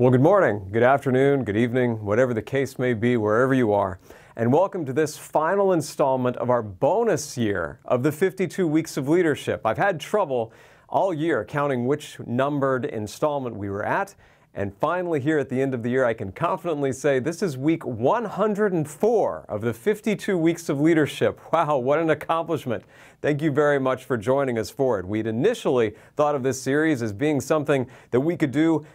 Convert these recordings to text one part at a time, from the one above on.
Well, good morning, good afternoon, good evening, whatever the case may be, wherever you are, and welcome to this final installment of our bonus year of the 52 Weeks of Leadership. I've had trouble all year counting which numbered installment we were at, and finally here at the end of the year I can confidently say this is week 104 of the 52 Weeks of Leadership. Wow, what an accomplishment. Thank you very much for joining us for it. We'd initially thought of this series as being something that we could do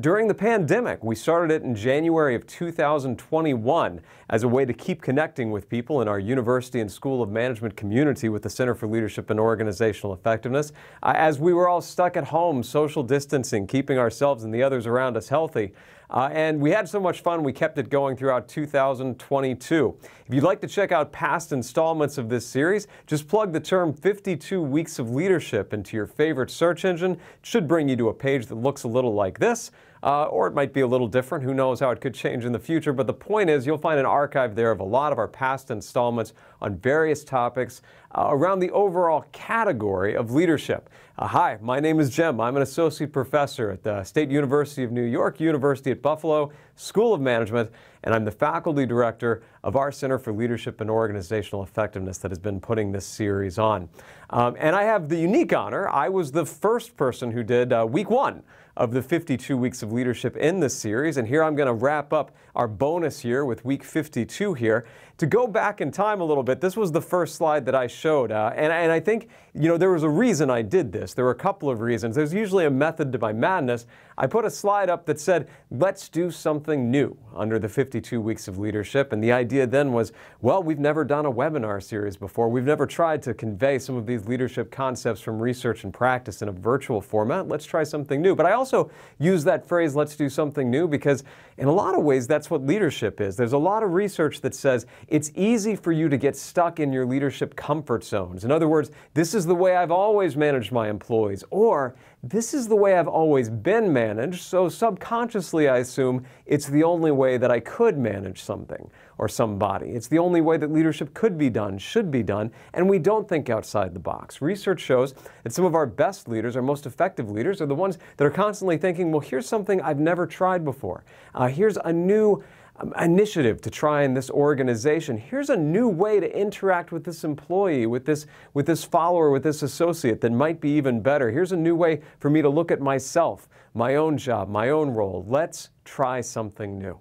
during the pandemic. We started it in January of 2021 as a way to keep connecting with people in our University and School of Management community with the Center for Leadership and Organizational Effectiveness. As we were all stuck at home, social distancing, keeping ourselves and the others around us healthy. And we had so much fun, we kept it going throughout 2022. If you'd like to check out past installments of this series, just plug the term 52 Weeks of Leadership into your favorite search engine. It should bring you to a page that looks a little like this, or it might be a little different. Who knows how it could change in the future, but the point is you'll find an archive there of a lot of our past installments on various topics around the overall category of leadership. Hi, my name is Jim. I'm an associate professor at the State University of New York, University at Buffalo, School of Management, and I'm the faculty director of our Center for Leadership and Organizational Effectiveness that has been putting this series on. And I have the unique honor, I was the first person who did week one of the 52 Weeks of Leadership in this series, and here I'm going to wrap up our bonus year with week 52 here. To go back in time a little bit, this was the first slide that I showed, and I think, you know, there was a reason I did this. There were a couple of reasons. There's usually a method to my madness. I put a slide up that said, let's do something new under the 52 Weeks of Leadership, and the idea then was, well, we've never done a webinar series before. We've never tried to convey some of these leadership concepts from research and practice in a virtual format. Let's try something new. But I also use that phrase, let's do something new, because in a lot of ways, that's what leadership is. There's a lot of research that says it's easy for you to get stuck in your leadership comfort zones. In other words, this is the way I've always managed my employees, or this is the way I've always been managed, so subconsciously I assume it's the only way that I could manage something or somebody. It's the only way that leadership could be done, should be done, and we don't think outside the box. Research shows that some of our best leaders, our most effective leaders, are the ones that are constantly thinking, well, here's something I've never tried before. Here's a new initiative to try in this organization. Here's a new way to interact with this employee, with this follower, with this associate that might be even better. Here's a new way for me to look at myself, my own job, my own role. Let's try something new.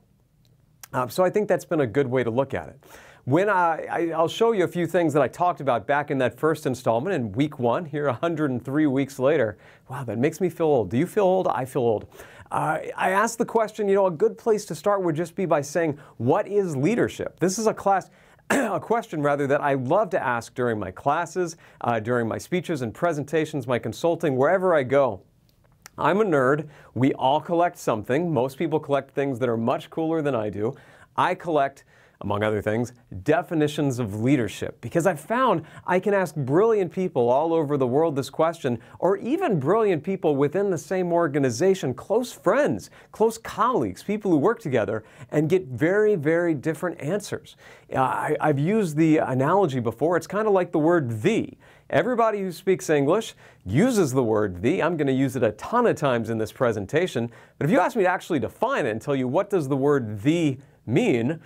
So I think that's been a good way to look at it. When I'll show you a few things that I talked about back in that first installment in week one, here 103 weeks later. Wow, that makes me feel old. Do you feel old? I feel old. I asked the question, you know, a good place to start would just be by saying, what is leadership? This is a class, a question rather, that I love to ask during my classes, during my speeches and presentations, my consulting, wherever I go. I'm a nerd. We all collect something. Most people collect things that are much cooler than I do. I collect, among other things, definitions of leadership, because I've found I can ask brilliant people all over the world this question, or even brilliant people within the same organization, close friends, close colleagues, people who work together, and get very, very different answers. I've used the analogy before. It's kind of like the word "the." Everybody who speaks English uses the word "the." I'm going to use it a ton of times in this presentation, but if you ask me to actually define it and tell you what does the word "the" mean,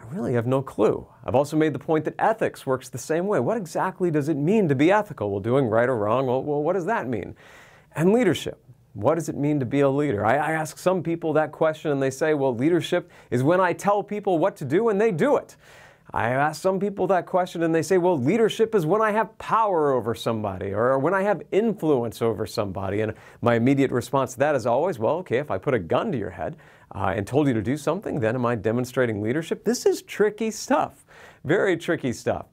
I really have no clue. I've also made the point that ethics works the same way. What exactly does it mean to be ethical? Well, doing right or wrong, well, what does that mean? And leadership, what does it mean to be a leader? I ask some people that question and they say, well, leadership is when I tell people what to do and they do it. I ask some people that question and they say, well, leadership is when I have power over somebody or when I have influence over somebody. And my immediate response to that is always, well, okay, if I put a gun to your head and told you to do something, then am I demonstrating leadership? This is tricky stuff, very tricky stuff.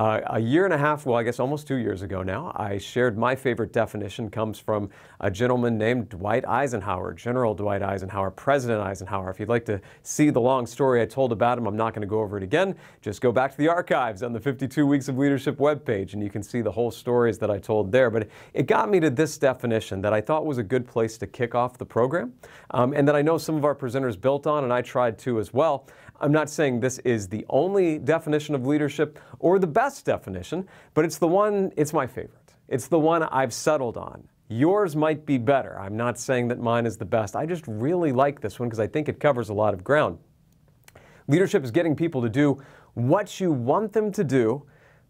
A year and a half, well, I guess almost 2 years ago now, I shared my favorite definition comes from a gentleman named Dwight Eisenhower, General Dwight Eisenhower, President Eisenhower. If you'd like to see the long story I told about him, I'm not going to go over it again. Just go back to the archives on the 52 Weeks of Leadership webpage, and you can see the whole stories that I told there. But it got me to this definition that I thought was a good place to kick off the program, and that I know some of our presenters built on, and I tried to as well. I'm not saying this is the only definition of leadership or the best definition, but it's the one, it's my favorite. It's the one I've settled on. Yours might be better. I'm not saying that mine is the best. I just really like this one because I think it covers a lot of ground. Leadership is getting people to do what you want them to do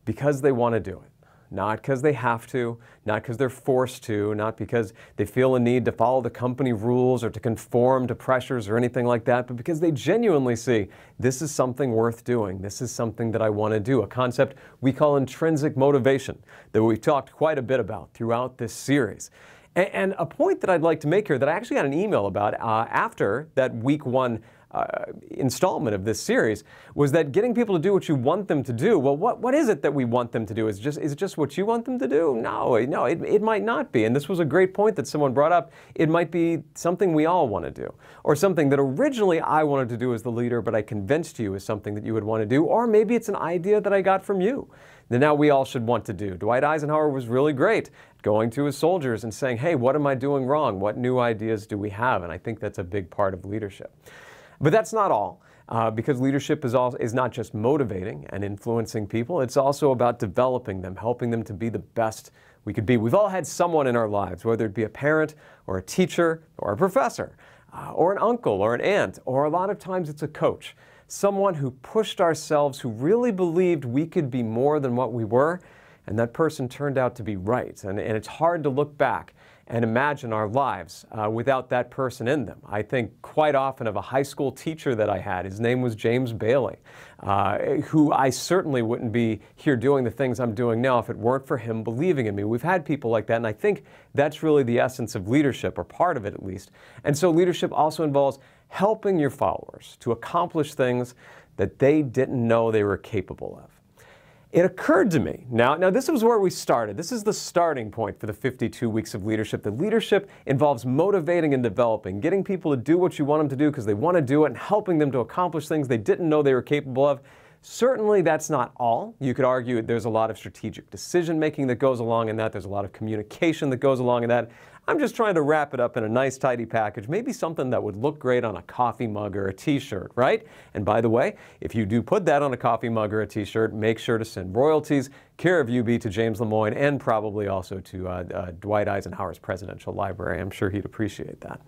because they want to do it. Not because they have to, not because they're forced to, not because they feel a need to follow the company rules or to conform to pressures or anything like that, but because they genuinely see this is something worth doing, this is something that I want to do, a concept we call intrinsic motivation that we've talked quite a bit about throughout this series. And a point that I'd like to make here that I actually got an email about after that week 1 installment of this series was that getting people to do what you want them to do. Well, what is it that we want them to do? Is it just what you want them to do? No, it might not be. And this was a great point that someone brought up. It might be something we all want to do, or something that originally I wanted to do as the leader, but I convinced you is something that you would want to do, or maybe it's an idea that I got from you that now we all should want to do. Dwight Eisenhower was really great going to his soldiers and saying, hey, what am I doing wrong? What new ideas do we have? And I think that's a big part of leadership. But that's not all, because leadership is not just motivating and influencing people, it's also about developing them, helping them to be the best we could be. We've all had someone in our lives, whether it be a parent or a teacher or a professor or an uncle or an aunt, or a lot of times it's a coach, someone who pushed ourselves, who really believed we could be more than what we were, and that person turned out to be right. And it's hard to look back and imagine our lives without that person in them. I think quite often of a high school teacher that I had. His name was James Bailey, who I certainly wouldn't be here doing the things I'm doing now if it weren't for him believing in me. We've had people like that, and I think that's really the essence of leadership, or part of it at least. And so leadership also involves helping your followers to accomplish things that they didn't know they were capable of. It occurred to me, now this was where we started. This is the starting point for the 52 weeks of leadership. The leadership involves motivating and developing, getting people to do what you want them to do because they want to do it, and helping them to accomplish things they didn't know they were capable of. Certainly that's not all. You could argue there's a lot of strategic decision making that goes along in that. There's a lot of communication that goes along in that. I'm just trying to wrap it up in a nice tidy package, maybe something that would look great on a coffee mug or a t-shirt, right? And by the way, if you do put that on a coffee mug or a t-shirt, make sure to send royalties, care of UB, to James Lemoine, and probably also to Dwight Eisenhower's Presidential Library. I'm sure he'd appreciate that.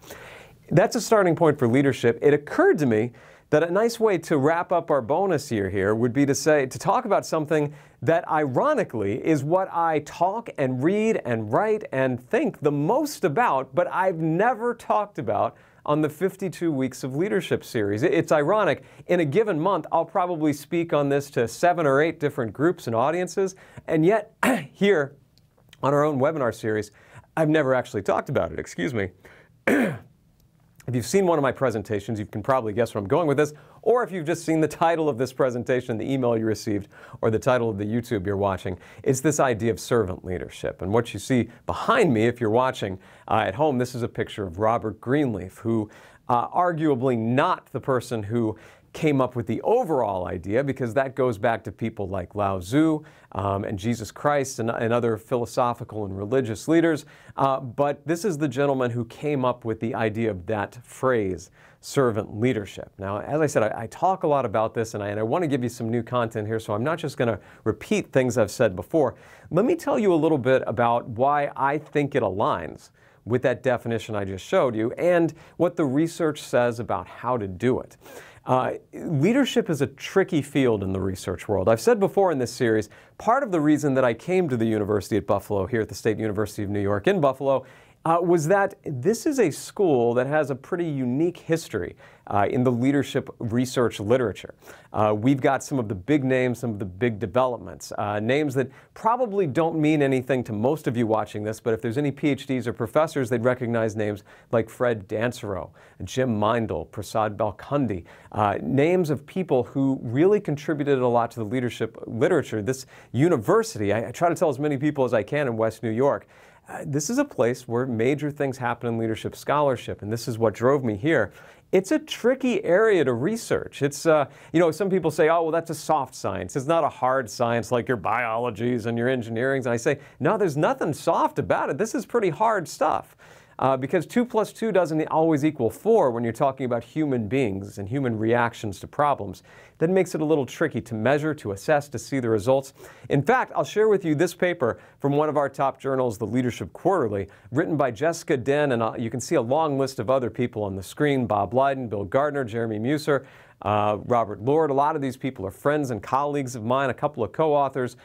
That's a starting point for leadership. It occurred to me that a nice way to wrap up our bonus year here would be to talk about something that ironically is what I talk and read and write and think the most about, but I've never talked about on the 52 Weeks of Leadership series. It's ironic. In a given month, I'll probably speak on this to 7 or 8 different groups and audiences, and yet here on our own webinar series, I've never actually talked about it. Excuse me. If you've seen one of my presentations, you can probably guess where I'm going with this, or if you've just seen the title of this presentation, the email you received, or the title of the YouTube you're watching, it's this idea of servant leadership. And what you see behind me, if you're watching at home, this is a picture of Robert Greenleaf, who arguably not the person who came up with the overall idea, because that goes back to people like Lao Tzu and Jesus Christ and other philosophical and religious leaders. But this is the gentleman who came up with the idea of that phrase, servant leadership. Now, as I said, I talk a lot about this, and I want to give you some new content here, so I'm not just going to repeat things I've said before. Let me tell you a little bit about why I think it aligns with that definition I just showed you and what the research says about how to do it. Leadership is a tricky field in the research world. I've said before in this series, part of the reason that I came to the University at Buffalo, here at the State University of New York in Buffalo, was that this is a school that has a pretty unique history in the leadership research literature. We've got some of the big names, some of the big developments, names that probably don't mean anything to most of you watching this, but if there's any PhDs or professors, they'd recognize names like Fred Dansereau, Jim Meindel, Prasad Balkundi, names of people who really contributed a lot to the leadership literature. This university, I try to tell as many people as I can in West New York, this is a place where major things happen in leadership scholarship, and this is what drove me here. It's a tricky area to research. It's, some people say, oh, well, that's a soft science. It's not a hard science like your biologies and your engineerings. And I say, no, there's nothing soft about it. This is pretty hard stuff. Because 2 plus 2 doesn't always equal 4 when you're talking about human beings and human reactions to problems. that makes it a little tricky to measure, to assess, to see the results. In fact, I'll share with you this paper from one of our top journals, The Leadership Quarterly, written by Jessica Den, and you can see a long list of other people on the screen: Bob Lydon, Bill Gardner, Jeremy Muser, Robert Lord. A lot of these people are friends and colleagues of mine, a couple of co-authors,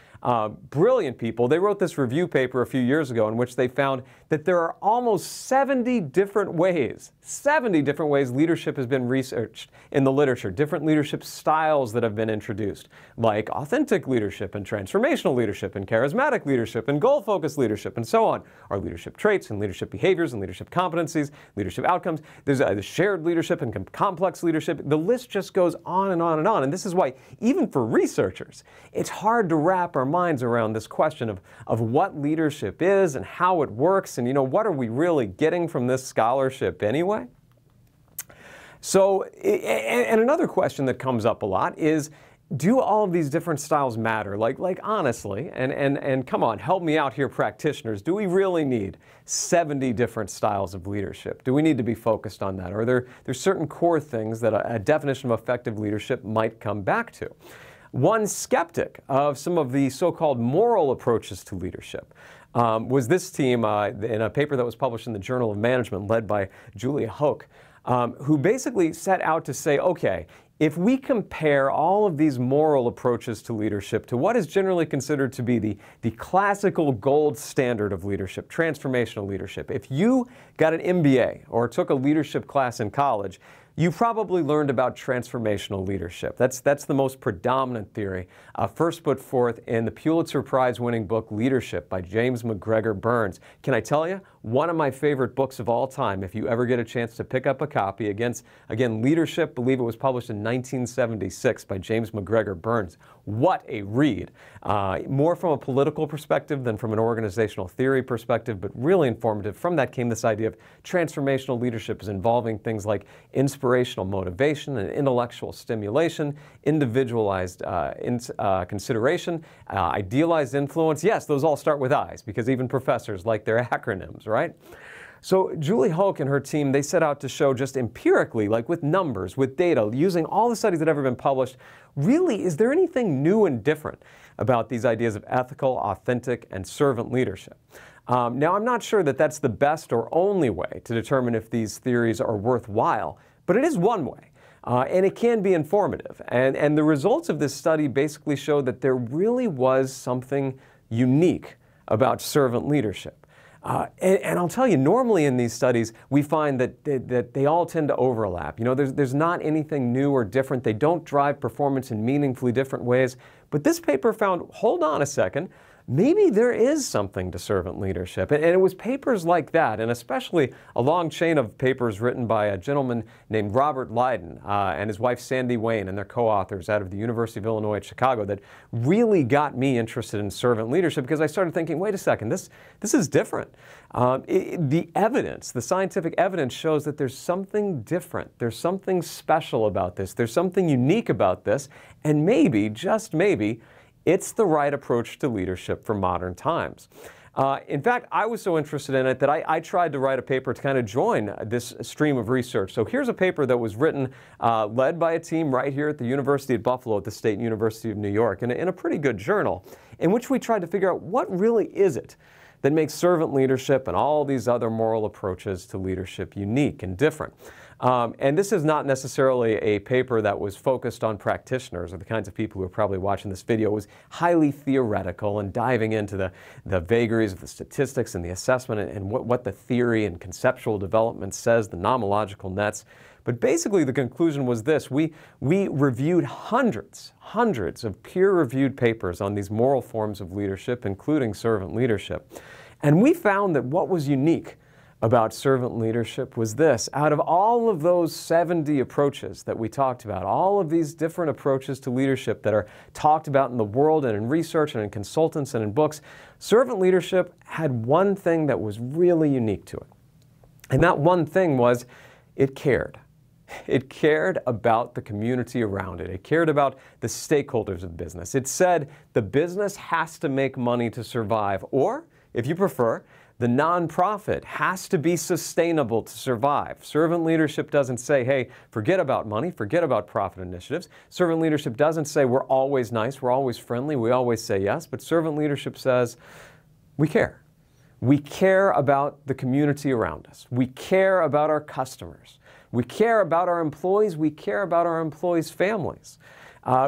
brilliant people. They wrote this review paper a few years ago in which they found that there are almost 70 different ways leadership has been researched in the literature, different leadership styles that have been introduced, like authentic leadership and transformational leadership and charismatic leadership and goal-focused leadership and so on. Our leadership traits and leadership behaviors and leadership competencies, leadership outcomes. There's the shared leadership and complex leadership. The list just goes on and on and on. And this is why, even for researchers, it's hard to wrap our minds around this question of what leadership is and how it works and, you know, what are we really getting from this scholarship anyway? So, and another question that comes up a lot is, do all of these different styles matter? Like honestly, and come on, help me out here, practitioners. Do we really need 70 different styles of leadership? Do we need to be focused on that? Or there's certain core things that a definition of effective leadership might come back to? One skeptic of some of the so-called moral approaches to leadership was this team in a paper that was published in the Journal of Management, led by Julia Hoke, who basically set out to say, okay, if we compare all of these moral approaches to leadership to what is generally considered to be the classical gold standard of leadership, transformational leadership, if you got an MBA or took a leadership class in college, you probably learned about transformational leadership. That's the most predominant theory, first put forth in the Pulitzer Prize-winning book Leadership by James McGregor Burns. Can I tell you, one of my favorite books of all time, if you ever get a chance to pick up a copy. Again, Leadership, believe it was published in 1976 by James McGregor Burns. What a read. More from a political perspective than from an organizational theory perspective, but really informative. From that came this idea of transformational leadership is involving things like inspirational motivation and intellectual stimulation, individualized consideration, idealized influence. Yes, those all start with I's because even professors like their acronyms, right? So Julie Hoke and her team, they set out to show just empirically, like with numbers, with data, using all the studies that have ever been published, really, is there anything new and different about these ideas of ethical, authentic, and servant leadership? Now, I'm not sure that that's the best or only way to determine if these theories are worthwhile, but it is one way, and it can be informative. And the results of this study basically show that there really was something unique about servant leadership. And I'll tell you, normally in these studies, we find that they all tend to overlap. You know, there's not anything new or different. They don't drive performance in meaningfully different ways. But this paper found, hold on a second, maybe there is something to servant leadership. And it was papers like that, and especially a long chain of papers written by a gentleman named Robert Lydon and his wife Sandy Wayne and their co-authors out of the University of Illinois at Chicago, that really got me interested in servant leadership because I started thinking, wait a second, this is different. The evidence, the scientific evidence shows that there's something different. There's something special about this. There's something unique about this. And maybe, just maybe, it's the right approach to leadership for modern times. In fact, I was so interested in it that I tried to write a paper to kind of join this stream of research. So here's a paper that was written, led by a team right here at the University at Buffalo at the State University of New York, in a pretty good journal, in which we tried to figure out what really is it that makes servant leadership and all these other moral approaches to leadership unique and different. And this is not necessarily a paper that was focused on practitioners or the kinds of people who are probably watching this video. It was highly theoretical and diving into the vagaries of the statistics and the assessment and what the theory and conceptual development says, the nomological nets. But basically the conclusion was this: we reviewed hundreds of peer-reviewed papers on these moral forms of leadership, including servant leadership. And we found that what was unique about servant leadership was this: out of all of those 70 approaches that we talked about, all of these different approaches to leadership that are talked about in the world and in research and in consultants and in books, servant leadership had one thing that was really unique to it. And that one thing was it cared. It cared about the community around it. It cared about the stakeholders of business. It said the business has to make money to survive, or, if you prefer, The nonprofit has to be sustainable to survive. Servant leadership doesn't say, hey, forget about money, forget about profit initiatives. Servant leadership doesn't say we're always nice, we're always friendly, we always say yes. But servant leadership says we care. We care about the community around us. We care about our customers. We care about our employees. We care about our employees' families.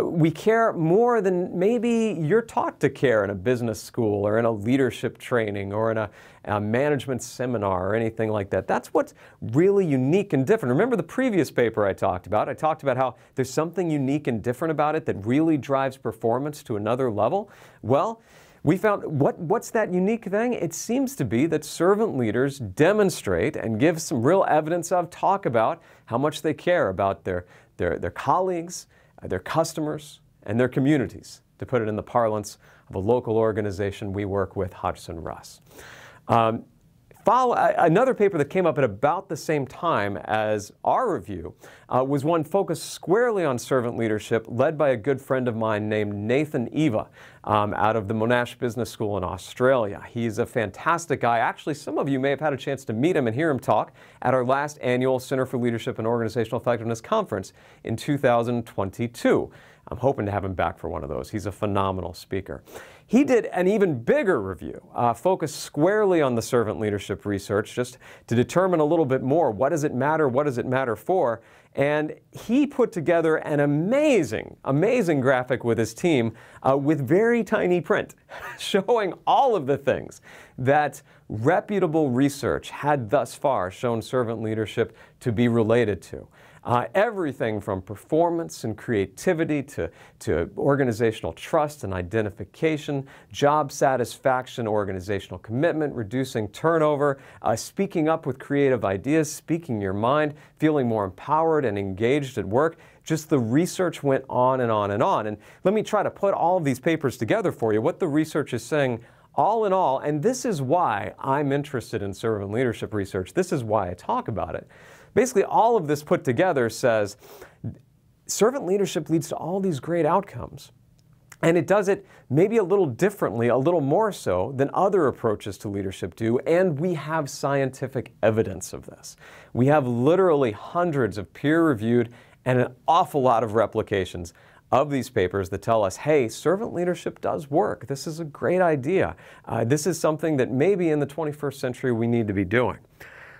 We care more than maybe you're taught to care in a business school or in a leadership training or in a management seminar or anything like that. That's what's really unique and different. Remember the previous paper I talked about how there's something unique and different about it that really drives performance to another level. Well, we found, what's that unique thing? It seems to be that servant leaders demonstrate and give some real evidence of, talk about how much they care about their colleagues, their customers, and their communities, to put it in the parlance of a local organization we work with, Hodgson Russ. Another paper that came up at about the same time as our review was one focused squarely on servant leadership, led by a good friend of mine named Nathan Eva out of the Monash Business School in Australia. He's a fantastic guy. Actually, some of you may have had a chance to meet him and hear him talk at our last annual Center for Leadership and Organizational Effectiveness Conference in 2022. I'm hoping to have him back for one of those. He's a phenomenal speaker. He did an even bigger review, focused squarely on the servant leadership research, just to determine a little bit more. What does it matter? What does it matter for? And he put together an amazing, amazing graphic with his team with very tiny print, showing all of the things that reputable research had thus far shown servant leadership to be related to. Everything from performance and creativity to organizational trust and identification, job satisfaction, organizational commitment, reducing turnover, speaking up with creative ideas, speaking your mind, feeling more empowered and engaged at work. Just the research went on and on and on. And let me try to put all of these papers together for you, what the research is saying. All in all, and this is why I'm interested in servant leadership research, this is why I talk about it. Basically, all of this put together says servant leadership leads to all these great outcomes. And it does it maybe a little differently, a little more so than other approaches to leadership do, and we have scientific evidence of this. We have literally hundreds of peer-reviewed and an awful lot of replications of these papers that tell us, hey, servant leadership does work. This is a great idea. This is something that maybe in the 21st century we need to be doing.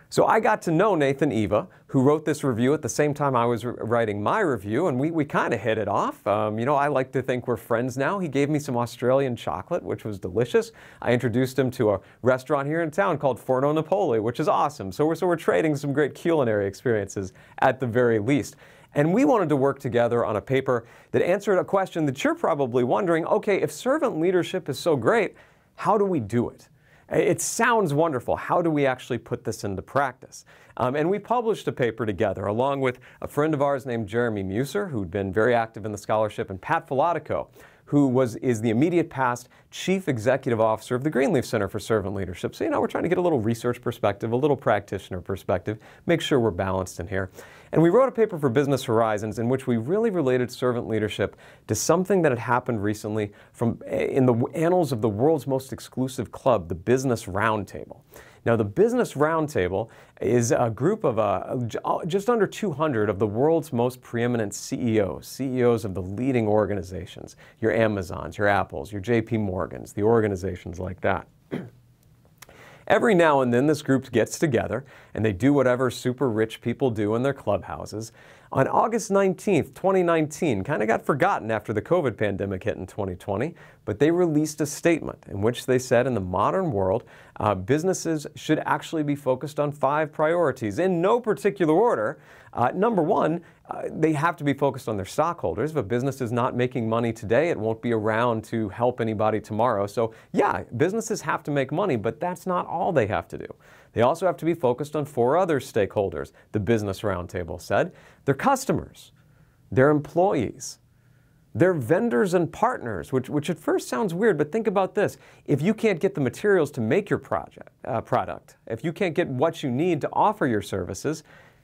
So I got to know Nathan Eva, who wrote this review at the same time I was writing my review, and we kind of hit it off. You know, I like to think we're friends now. He gave me some Australian chocolate, which was delicious. I introduced him to a restaurant here in town called Forno Napoli, which is awesome. So we're trading some great culinary experiences at the very least. And we wanted to work together on a paper that answered a question that you're probably wondering, okay, if servant leadership is so great, how do we do it? It sounds wonderful. How do we actually put this into practice? And we published a paper together along with a friend of ours named Jeremy Muser, who'd been very active in the scholarship, and Pat Filadico, who is the immediate past Chief Executive Officer of the Greenleaf Center for Servant Leadership. So, you know, we're trying to get a little research perspective, a little practitioner perspective, make sure we're balanced in here. And we wrote a paper for Business Horizons in which we really related servant leadership to something that had happened recently in the annals of the world's most exclusive club, the Business Roundtable. Now, the Business Roundtable is a group of just under 200 of the world's most preeminent CEOs, CEOs of the leading organizations, your Amazons, your Apples, your JP Morgans, the organizations like that. Every now and then, this group gets together, and they do whatever super rich people do in their clubhouses. On August 19th, 2019, kind of got forgotten after the COVID pandemic hit in 2020, but they released a statement in which they said in the modern world, businesses should actually be focused on 5 priorities in no particular order. Number 1, they have to be focused on their stockholders. If a business is not making money today, it won't be around to help anybody tomorrow. So yeah, businesses have to make money, but that's not all they have to do. They also have to be focused on 4 other stakeholders, the Business Roundtable said. Their customers, their employees, their vendors and partners, which at first sounds weird, but think about this. If you can't get the materials to make your product, if you can't get what you need to offer your services,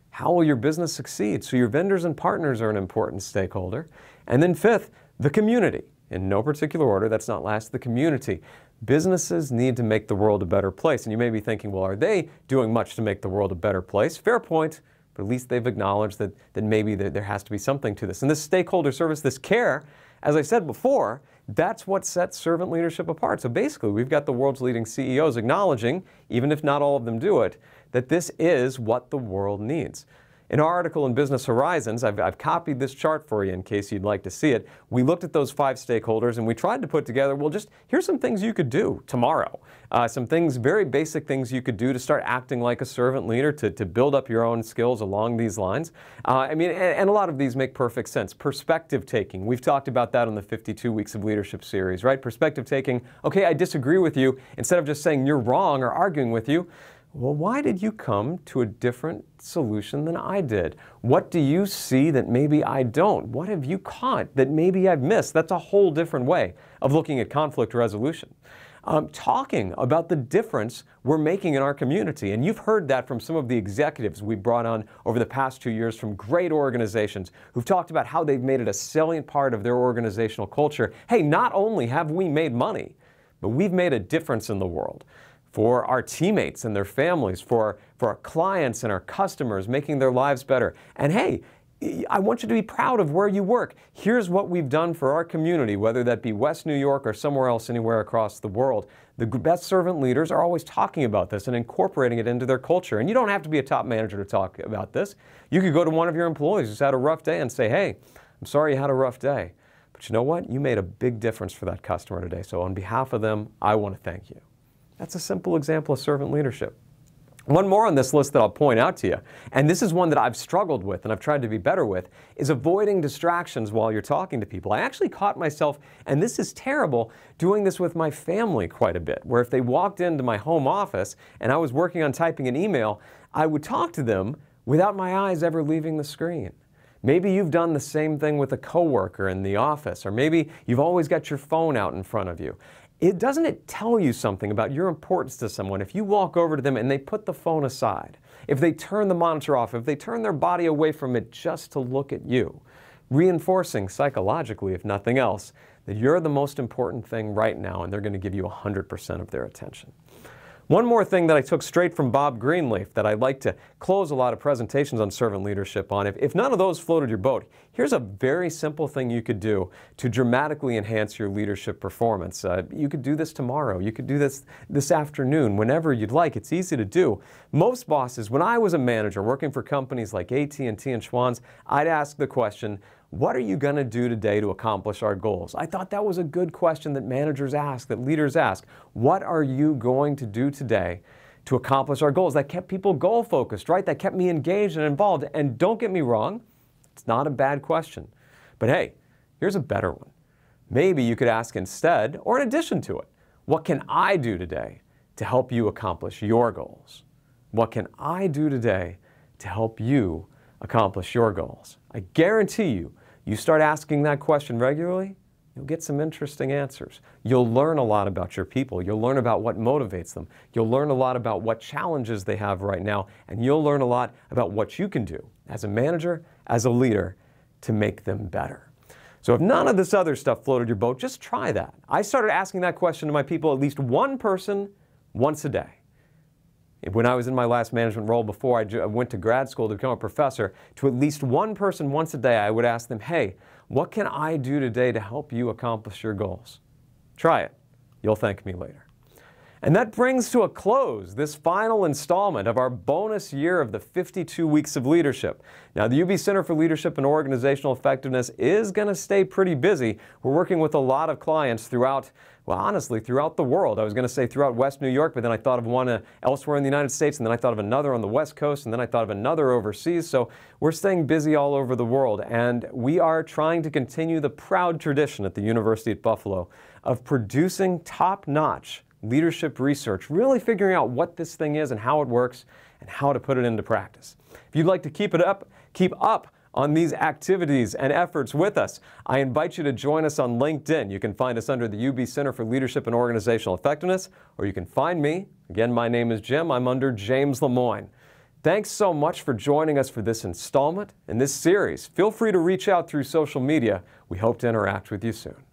how will your business succeed? So your vendors and partners are an important stakeholder. And then 5th, the community. In no particular order, that's not last, the community. businesses need to make the world a better place. And you may be thinking, well, are they doing much to make the world a better place? Fair point, but at least they've acknowledged that, maybe there has to be something to this. And this stakeholder service, this care, as I said before, that's what sets servant leadership apart. So basically, we've got the world's leading CEOs acknowledging, even if not all of them do it, that this is what the world needs. In our article in Business Horizons, I've copied this chart for you in case you'd like to see it. We looked at those 5 stakeholders and we tried to put together, well, just here's some things you could do tomorrow. Some things, very basic things you could do to start acting like a servant leader, to build up your own skills along these lines. I mean, and a lot of these make perfect sense. Perspective taking. We've talked about that on the 52 Weeks of Leadership series, right? Perspective taking. Okay, I disagree with you. Instead of just saying you're wrong or arguing with you, well, why did you come to a different solution than I did? What do you see that maybe I don't? What have you caught that maybe I've missed? That's a whole different way of looking at conflict resolution. Talking about the difference we're making in our community. And you've heard that from some of the executives we brought on over the past 2 years from great organizations who've talked about how they've made it a salient part of their organizational culture. Hey, not only have we made money, but we've made a difference in the world. For our teammates and their families, for our clients and our customers, making their lives better. And hey, I want you to be proud of where you work. Here's what we've done for our community, whether that be West New York or somewhere else anywhere across the world. The best servant leaders are always talking about this and incorporating it into their culture. And you don't have to be a top manager to talk about this. You could go to one of your employees who's had a rough day and say, hey, I'm sorry you had a rough day, but you know what? You made a big difference for that customer today. So on behalf of them, I want to thank you. That's a simple example of servant leadership. One more on this list that I'll point out to you, and this is one that I've struggled with and I've tried to be better with, is avoiding distractions while you're talking to people. I actually caught myself, and this is terrible, doing this with my family quite a bit, where if they walked into my home office and I was working on typing an email, I would talk to them without my eyes ever leaving the screen. Maybe you've done the same thing with a coworker in the office, or maybe you've always got your phone out in front of you. Doesn't it tell you something about your importance to someone if you walk over to them and they put the phone aside, if they turn the monitor off, if they turn their body away from it just to look at you, reinforcing psychologically, if nothing else, that you're the most important thing right now and they're going to give you 100% of their attention. One more thing that I took straight from Bob Greenleaf that I like to close a lot of presentations on servant leadership on. If none of those floated your boat, here's a very simple thing you could do to dramatically enhance your leadership performance. You could do this tomorrow. You could do this afternoon, whenever you'd like. It's easy to do. Most bosses, when I was a manager working for companies like AT&T and Schwanz, I'd ask the question, what are you going to do today to accomplish our goals? I thought that was a good question that managers ask, that leaders ask. What are you going to do today to accomplish our goals? That kept people goal-focused, right? That kept me engaged and involved. And don't get me wrong, it's not a bad question. But hey, here's a better one. Maybe you could ask instead, or in addition to it, what can I do today to help you accomplish your goals? What can I do today to help you accomplish your goals? I guarantee you, you start asking that question regularly, you'll get some interesting answers. You'll learn a lot about your people. You'll learn about what motivates them. You'll learn a lot about what challenges they have right now. And you'll learn a lot about what you can do as a manager, as a leader, to make them better. So if none of this other stuff floated your boat, just try that. I started asking that question to my people, at least one person, once a day. When I was in my last management role before I went to grad school to become a professor, to at least one person once a day, I would ask them, hey, what can I do today to help you accomplish your goals? Try it. You'll thank me later. And that brings to a close this final installment of our bonus year of the 52 Weeks of Leadership. Now, the UB Center for Leadership and Organizational Effectiveness is going to stay pretty busy. We're working with a lot of clients throughout, well, honestly, throughout the world. I was going to say throughout West New York, but then I thought of one elsewhere in the United States, and then I thought of another on the West Coast, and then I thought of another overseas. So we're staying busy all over the world, and we are trying to continue the proud tradition at the University at Buffalo of producing top-notch leadership research, really figuring out what this thing is and how it works and how to put it into practice. If you'd like to keep up on these activities and efforts with us, I invite you to join us on LinkedIn. You can find us under the UB Center for Leadership and Organizational Effectiveness, or you can find me. Again, my name is Jim. I'm under James Lemoine. Thanks so much for joining us for this installment and this series. Feel free to reach out through social media. We hope to interact with you soon.